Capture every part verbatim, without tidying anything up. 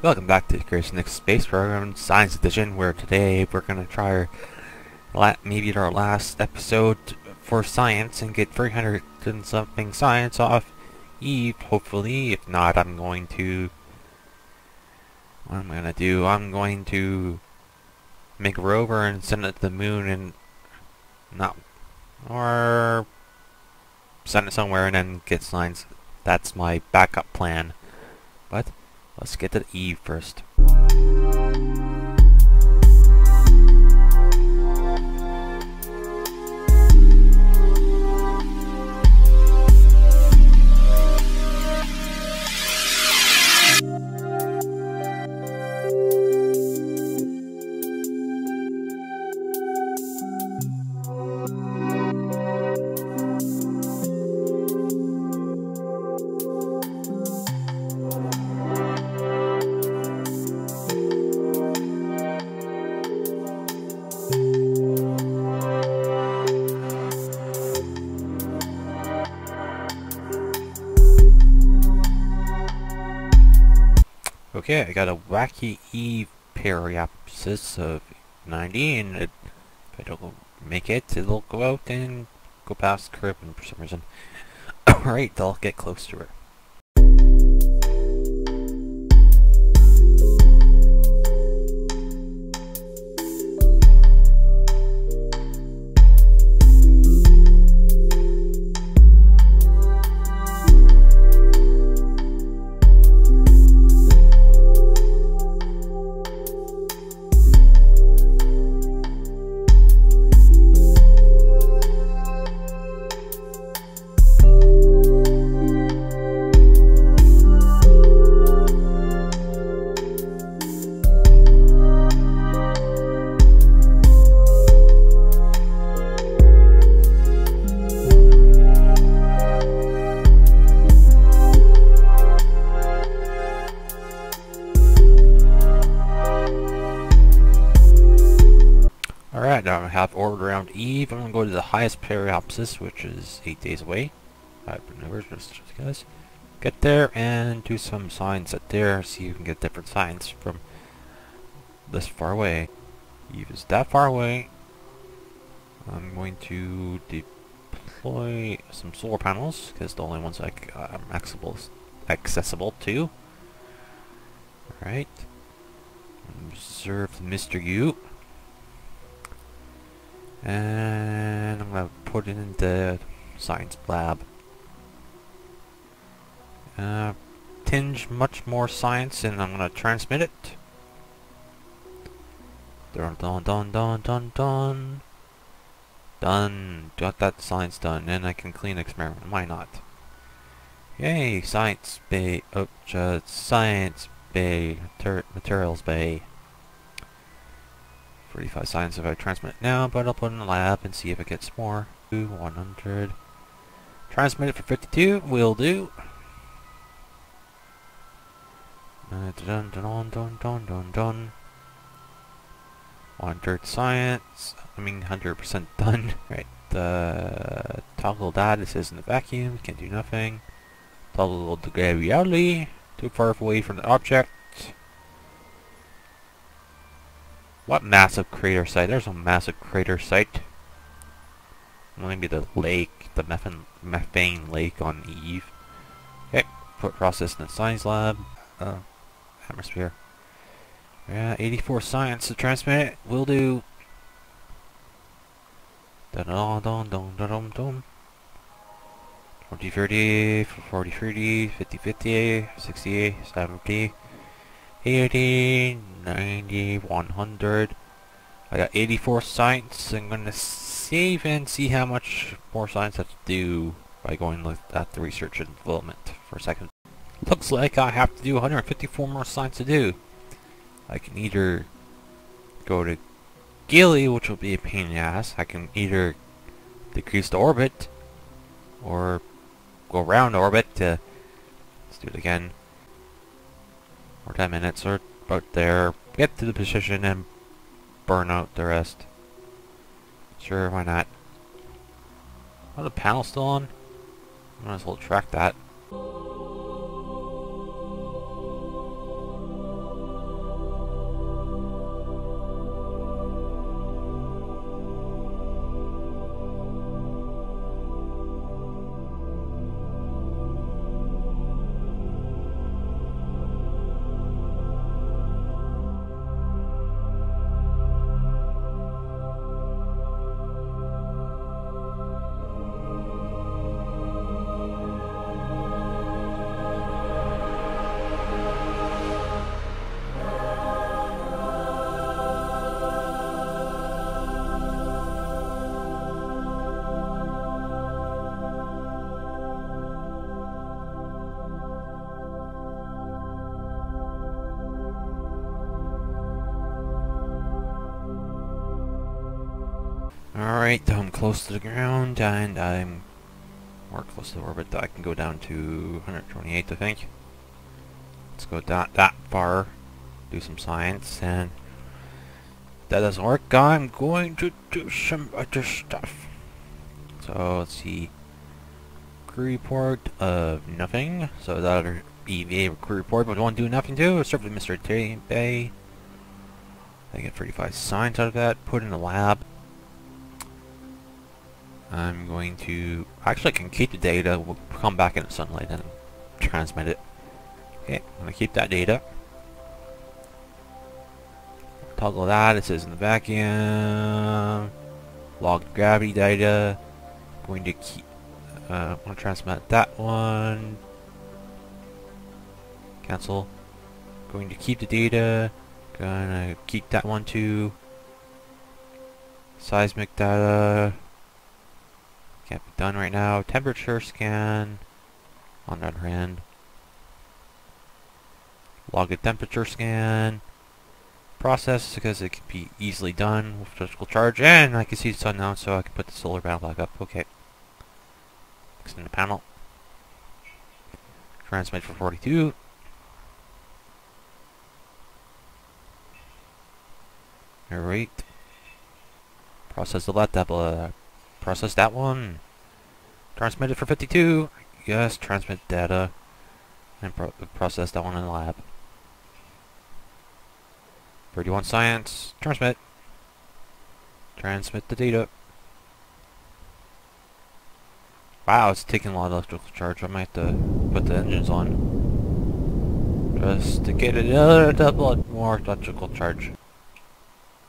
Welcome back to Chris Nick's Space Program Science Edition, where today we're going to try our la maybe our last episode for science and get three hundred and something science off Eve, hopefully. If not, I'm going to... What am I going to do? I'm going to make a rover and send it to the moon and... not... or... send it somewhere and then get science. That's my backup plan. But... let's get to Eve first. Okay, I got a wacky Eve periapsis of ninety, and it, if I don't make it, it'll go out and go past the curve for some reason. Alright, I'll get close to her. I have orbited around Eve. I'm going to go to the highest periapsis, which is eight days away. I've never just guys. Get there and do some science at there, see if you can get different science from this far away. Eve is that far away. I'm going to deploy some solar panels, because the only ones I am accessible, accessible to. Alright. Observe Mister U. And I'm going to put it in the science lab. Uh, tinge much more science, and I'm going to transmit it. Dun dun dun dun dun dun. Done. Got that science done, and I can clean the experiment. Why not? Yay! Science bay. Oh, just science bay. Mater materials bay. thirty-five science if I transmit it now, but I'll put it in the lab and see if it gets more. one hundred. Transmit it for fifty-two. Will do. Dun dun dun dun dun dun dun. one hundred science. I mean, one hundred percent done. Right. Uh, toggle that. It says in the vacuum. Can't do nothing. Toggle the gravity. Too far away from the object. What massive crater site? There's a massive crater site. Maybe the lake, the methane, methane lake on Eve. Okay, put process in the science lab. Uh, atmosphere. Yeah, eighty-four science to transmit. Will do. Da da da da da da. forty thirty, forty thirty, fifty fifty, sixty, seventy. eighty, ninety, one hundred. I got eighty-four science. I'm going to save and see how much more science I have to do by going look at the research and development for a second. Looks like I have to do one hundred fifty-four more science to do. I can either go to Gilly, which will be a pain in the ass. I can either decrease the orbit or go around orbit to... Let's do it again. Or ten minutes, or about there, get to the position and burn out the rest. Sure, why not? Are the panels still on? Might as well track that. Alright, I'm close to the ground, and I'm more close to the orbit that I can go down to one hundred twenty-eight, I think. Let's go that, that far, do some science, and if that doesn't work, I'm going to do some other stuff. So, let's see. Crew report of nothing. So, that other E V A crew report, but we won't do nothing to. Serve with Mister T Bay. I get thirty-five signs out of that. Put in the lab. I'm going to... Actually, I can keep the data. We'll come back into sunlight and transmit it. Okay, I'm going to keep that data. Toggle that. It says in the vacuum. Log gravity data. I'm going to keep... Uh, I'm going to transmit that one. Cancel. I'm going to keep the data. Gonna keep that one too. Seismic data. Can't be done right now. Temperature scan. On the other hand. Log a temperature scan. Process, because it can be easily done with physical charge. And I can see the sun now, so I can put the solar panel back up. Okay. Extend the panel. Transmit for forty-two. Alright. Process the left that uh, process that one. Transmit it for fifty-two. Yes, transmit data. And pro process that one in the lab. thirty-one science. Transmit. Transmit the data. Wow, it's taking a lot of electrical charge. I might have to put the engines on. Just to get another double more electrical charge.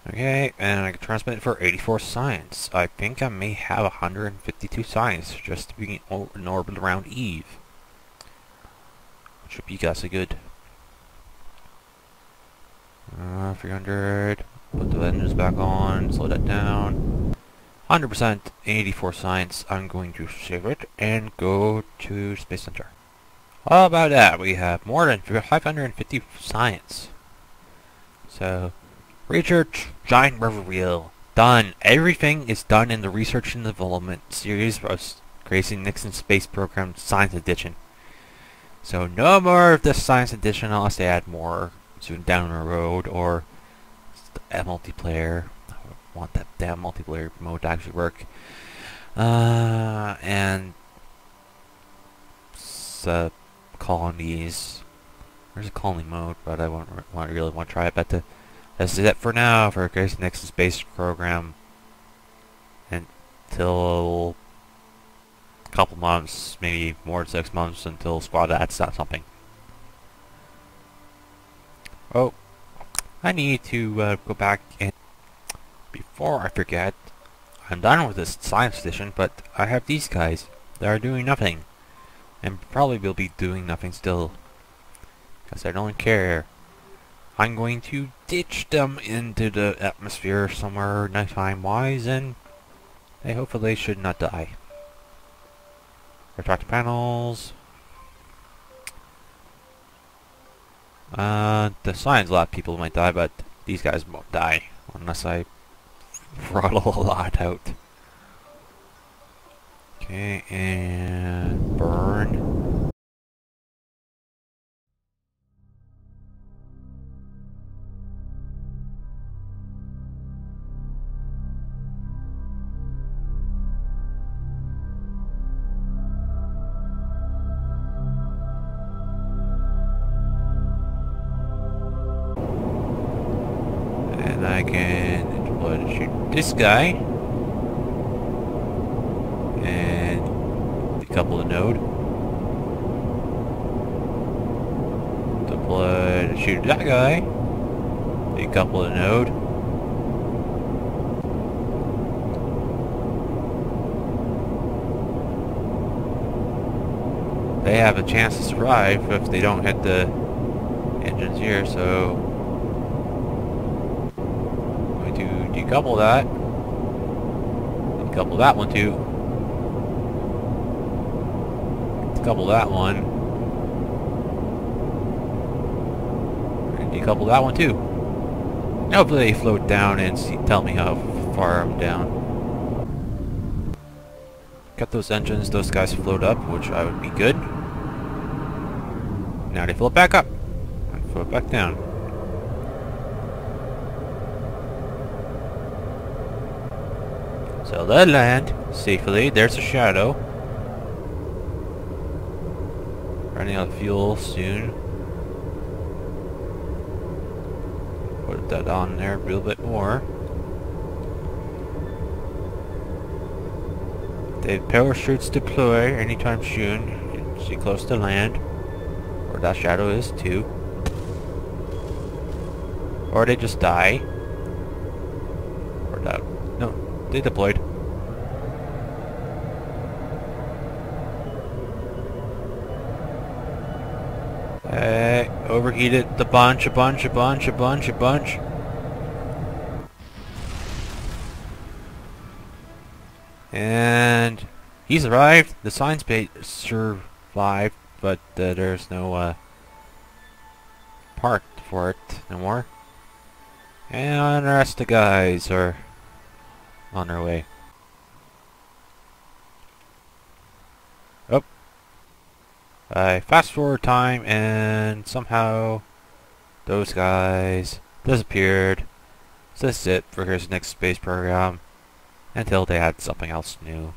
Okay, and I can transmit it for eighty-four science. I think I may have one hundred fifty-two science just to be in orbit around Eve. Which would be guys good. Uh, three hundred. Put the engines back on. Slow that down. one hundred percent eighty-four science. I'm going to save it and go to Space Center. How about that? We have more than five hundred fifty science. So... Research, Giant River Wheel, done. Everything is done in the Research and Development series of Crazy Nixon Space Program Science Edition. So no more of this Science Edition unless they add more soon down the road, or a multiplayer. I want that damn multiplayer mode to actually work. Uh, and sub colonies. There's a colony mode, but I won't want really want to try it. But the That's it for now for Chris Nick's Space Program. Until a couple months, maybe more than six months, until Squad adds out something. Oh, I need to uh, go back and before I forget, I'm done with this Science Edition, but I have these guys that are doing nothing, and probably will be doing nothing still, because I don't care. I'm going to ditch them into the atmosphere somewhere nighttime-wise, and they hopefully should not die. Retract panels. Uh, the science lab people might die, but these guys won't die unless I throttle a lot out. Okay, and burn. I can deploy to shoot this guy and decouple the node. Deploy to shoot that guy. Decouple the node. They have a chance to survive if they don't hit the engines here, so decouple that. Decouple that one too. Decouple that one. And decouple that one too. Hopefully they float down and see, tell me how far I'm down. Cut those engines, those guys float up, which I would be good. Now they float back up. And float back down. So they land safely. There's a shadow. Running out of fuel soon. Put that on there a little bit more. The parachutes deploy anytime soon. You can see close to land. Or that shadow is too. Or they just die. Or that... No, they deployed. Uh, overheated the bunch, a bunch, a bunch, a bunch, a bunch. And he's arrived. The science base survived, but uh, there's no uh, part for it no more. And the rest of the guys are on their way. Oh, I fast forward time, and somehow those guys disappeared. So this is it for Chris Nick's Space Program. Until they had something else new.